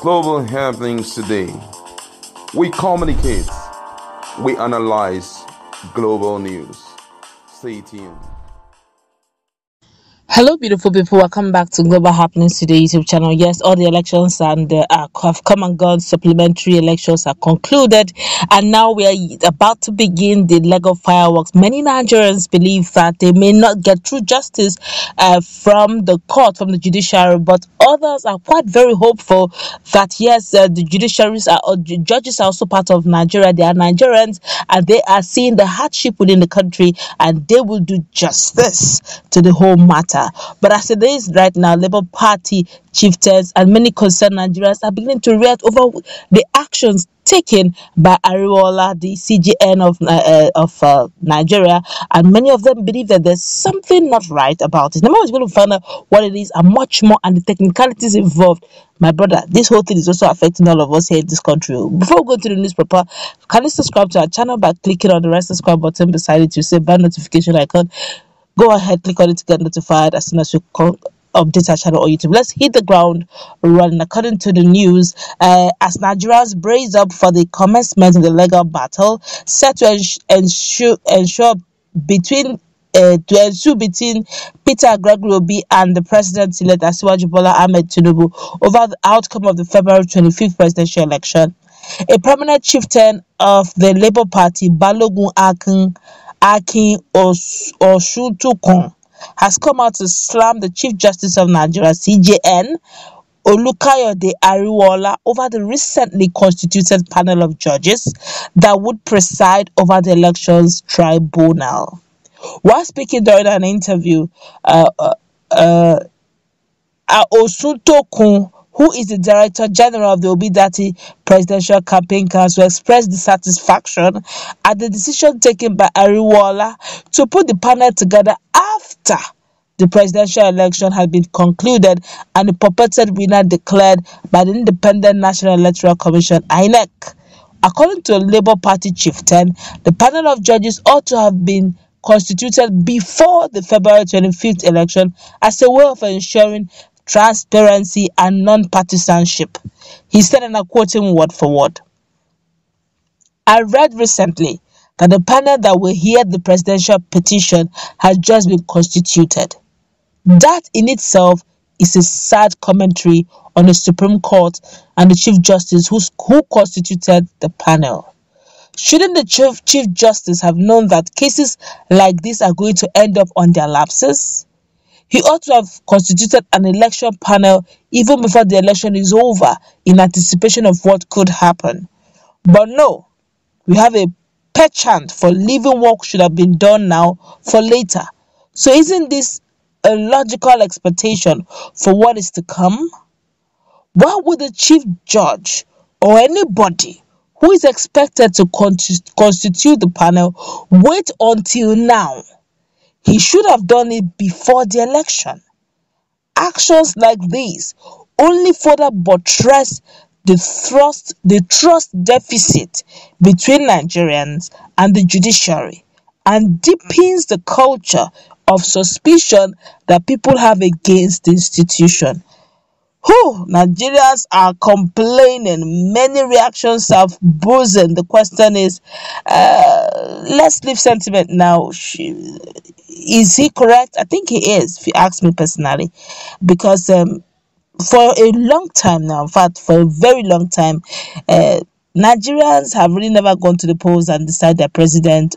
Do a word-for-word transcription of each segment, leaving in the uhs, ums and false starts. global happenings today. We communicate, we analyze global news. Stay tuned. Hello beautiful people, welcome back to Global Happenings Today YouTube channel. Yes, all the elections and uh, have come and gone. Supplementary elections are concluded and now we are about to begin the leg of fireworks. Many Nigerians believe that they may not get true justice uh, from the court, from the judiciary, but others are quite very hopeful that yes, uh, the judiciaries are, or judges are also part of Nigeria. They are Nigerians and they are seeing the hardship within the country and they will do justice to the whole matter. But as it is right now, Labour Party chieftains and many concerned Nigerians are beginning to react over the actions taken by Ariwoola, the C J N of uh, of uh, Nigeria, and many of them believe that there's something not right about it. Now we're going to find out what it is and much more, and the technicalities involved. My brother, this whole thing is also affecting all of us here in this country. Before we go to the news proper, can you subscribe to our channel by clicking on the red subscribe button beside it? You see bell notification icon. Go ahead, click on it to get notified as soon as you call, update our channel on YouTube. Let's hit the ground running. According to the news, uh, as Nigerians brace up for the commencement of the legal battle, set to ens ensure, ensure between uh, to ensue between Peter Gregory Obi and the president-elect Asiwaju Bola Ahmed Tinubu over the outcome of the February twenty-fifth presidential election, a prominent chieftain of the Labour Party, Balogun Akung. Akin Osutukun has come out to slam the Chief Justice of Nigeria, C J N, Olukayode Ariwoola, over the recently constituted panel of judges that would preside over the elections tribunal. While speaking during an interview, uh, uh, uh, Osutukun, who is the Director General of the Obidati Presidential Campaign Council, expressed dissatisfaction at the decision taken by Ariwoola to put the panel together after the presidential election had been concluded and the purported winner declared by the Independent National Electoral Commission, I N E C. According to a Labour Party chieftain, the panel of judges ought to have been constituted before the February twenty-fifth election as a way of ensuring transparency and non-partisanship. He said, and I quote him word for word, "I read recently that the panel that will hear the presidential petition has just been constituted. That in itself is a sad commentary on the Supreme Court and the Chief Justice who, who constituted the panel. Shouldn't the Chief, Chief Justice have known that cases like this are going to end up on their lapses? He ought to have constituted an election panel even before the election is over in anticipation of what could happen. But no, we have a penchant for leaving work should have been done now for later. So isn't this a logical expectation for what is to come? Why would the chief judge or anybody who is expected to constitute the panel wait until now? He should have done it before the election. Actions like these only further buttress the thrust, the trust deficit between Nigerians and the judiciary and deepens the culture of suspicion that people have against the institution." Who Nigerians are complaining. Many reactions have bosomed. The question is, uh, let's leave sentiment now. She, is he correct? I think he is, if you ask me personally, because um, for a long time now, in fact, for a very long time, uh, Nigerians have really never gone to the polls and decided their president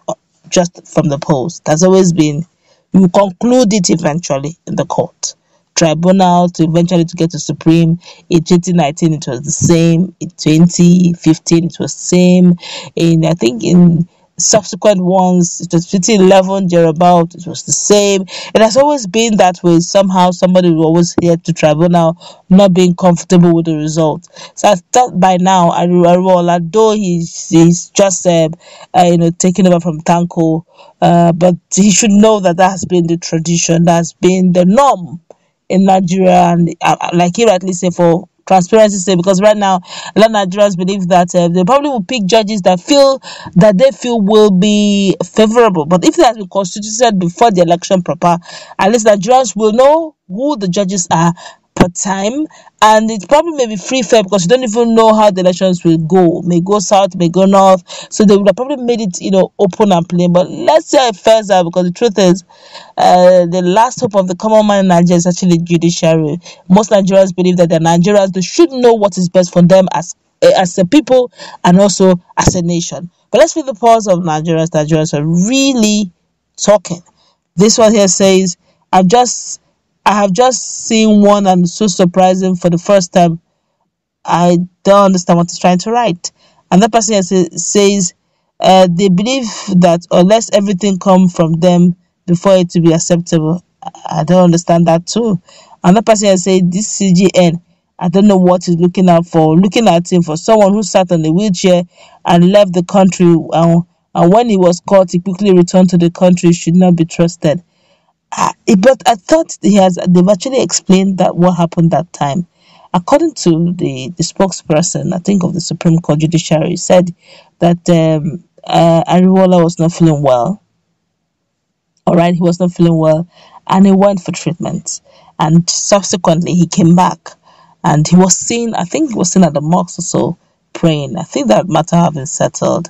just from the polls. That's always been, you conclude it eventually in the court. Tribunal to eventually to get to Supreme. In twenty nineteen it was the same, in twenty fifteen it was the same, and I think in subsequent ones it was twenty eleven thereabout it was the same. It has always been that way. Somehow somebody will always hear to tribunal not being comfortable with the result. So I thought by now Ariwoola, though he's, he's just uh, uh, you know taking over from Tanko, uh, but he should know that that has been the tradition, that's been the norm in Nigeria, and uh, like you rightly say, for transparency say, because right now a lot of Nigerians believe that uh, they probably will pick judges that feel that they feel will be favorable. But if it has been constituted before the election proper, at least Nigerians will know who the judges are per time, and it probably may be free fair because you don't even know how the elections will go. May go south, may go north. So they would have probably made it, you know, open and plain. But let's see how it fares out, because the truth is, uh, the last hope of the common man in Nigeria is actually judiciary. Most Nigerians believe that the Nigerians they should know what is best for them as as a people and also as a nation. But let's feel the pulse of Nigerians. Nigerians are really talking. This one here says, I've just I have just seen one and so surprising for the first time. I don't understand what it's trying to write. And that person says uh, they believe that unless everything comes from them before it to be acceptable. I don't understand that too. And that person says this C J N, I don't know what he's looking out for. Looking at him for someone who sat on a wheelchair and left the country. And, and when he was caught, he quickly returned to the country. Should not be trusted. I, but I thought he has, they've actually explained that what happened that time. According to the, the spokesperson, I think, of the Supreme Court Judiciary, said that um, uh, Ariwoola was not feeling well. All right, he was not feeling well. And he went for treatment. And subsequently, he came back. And he was seen, I think he was seen at the mosque or so, praying. I think that matter has been settled.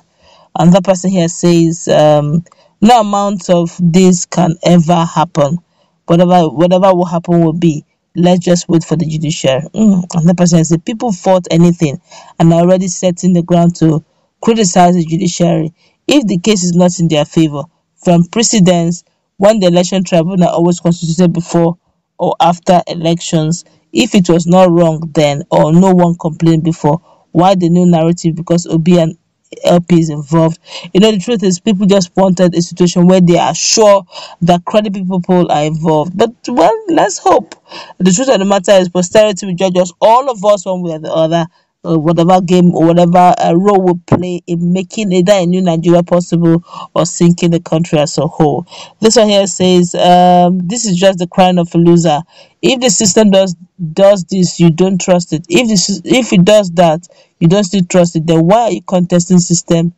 And that person here says, um, no amount of this can ever happen. Whatever whatever will happen will be. Let's just wait for the judiciary. Mm. And the person said, people fought anything and are already setting the ground to criticize the judiciary if the case is not in their favor. From precedence, when the election tribunal always constituted before or after elections, if it was not wrong then or no one complained before, why the new narrative because Obi and L P is involved? You know, the truth is people just wanted a situation where they are sure that credible people are involved. But, well, let's hope. The truth of the matter is posterity will judge us, all of us, one way or the other, uh, whatever game or whatever uh, role we play in making either a new Nigeria possible or sinking the country as a whole. This one here says, um, this is just the crying of a loser. If the system does does this, you don't trust it. If this, if it does that, you don't still trust it. Then why are you contesting system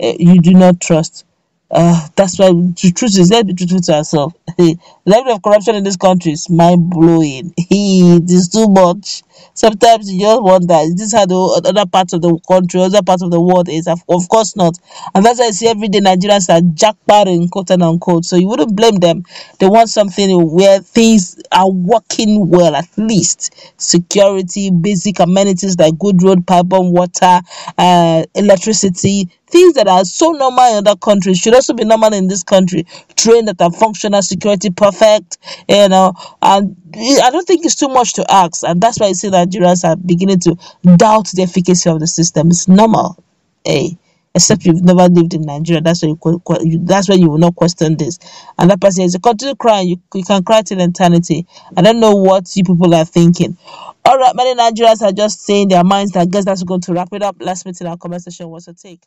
uh, you do not trust? Uh, that's why the truth is, let's be truthful to ourselves. The level of corruption in this country is mind-blowing. It is too much. Sometimes you just wonder, is this how the other parts of the country, other parts of the world is? Of course not. And that's why I see every day Nigerians are jackpotting, quote and unquote. So you wouldn't blame them. They want something where things are working well, at least. Security, basic amenities like good road, pipe bomb, water, uh, electricity. Things that are so normal in other countries should also be normal in this country. Train that are functional, security perfect, you know. And I don't think it's too much to ask. And that's why you see Nigerians are beginning to doubt the efficacy of the system. It's normal, eh? Except you've never lived in Nigeria. That's why you, you that's why you will not question this. And that person is a continue crying. You, you can cry till eternity. I don't know what you people are thinking. All right, many Nigerians are just saying their minds. I guess that's going to wrap it up. Last minute in our comment section. What's your take?